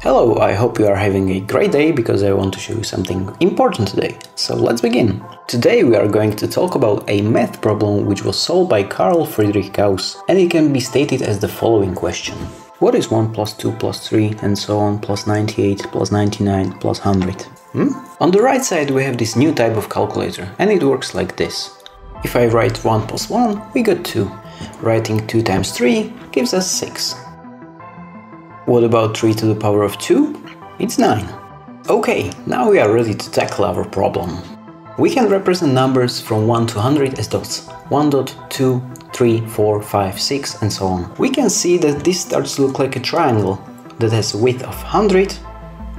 Hello, I hope you are having a great day because I want to show you something important today. So let's begin. Today we are going to talk about a math problem which was solved by Carl Friedrich Gauss, and it can be stated as the following question. What is 1 plus 2 plus 3 and so on plus 98 plus 99 plus 100? On the right side we have this new type of calculator, and it works like this. If I write 1 plus 1, we get 2. Writing 2 times 3 gives us 6. What about 3 to the power of 2? It's 9. Okay, now we are ready to tackle our problem. We can represent numbers from 1 to 100 as dots. 1 dot, 2, 3, 4, 5, 6 and so on. We can see that this starts to look like a triangle that has width of 100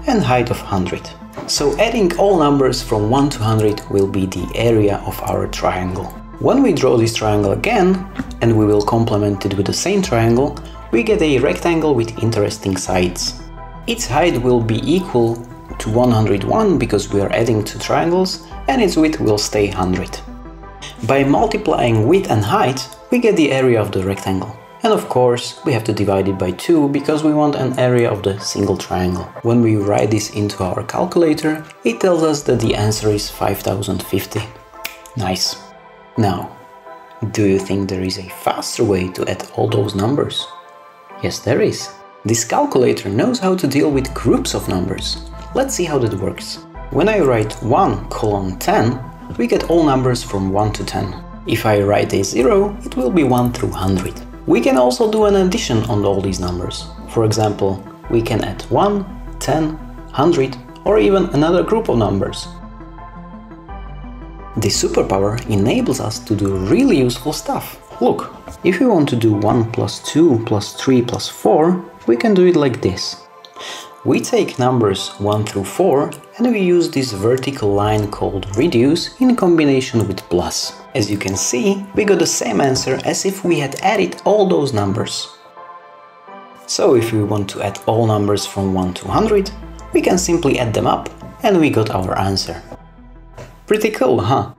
and height of 100. So adding all numbers from 1 to 100 will be the area of our triangle. When we draw this triangle again, and we will complement it with the same triangle, we get a rectangle with interesting sides. Its height will be equal to 101 because we are adding two triangles, and its width will stay 100. By multiplying width and height, we get the area of the rectangle. And of course, we have to divide it by 2 because we want an area of the single triangle. When we write this into our calculator, it tells us that the answer is 5050. Nice. Now, do you think there is a faster way to add all those numbers? Yes, there is. This calculator knows how to deal with groups of numbers. Let's see how that works. When I write 1 colon 10, we get all numbers from 1 to 10. If I write a 0, it will be 1 through 100. We can also do an addition on all these numbers. For example, we can add 1, 10, 100, or even another group of numbers. This superpower enables us to do really useful stuff. Look, if we want to do 1 plus 2 plus 3 plus 4, we can do it like this. We take numbers 1 through 4 and we use this vertical line called reduce in combination with plus. As you can see, we got the same answer as if we had added all those numbers. So if we want to add all numbers from 1 to 100, we can simply add them up and we got our answer. Pretty cool, huh?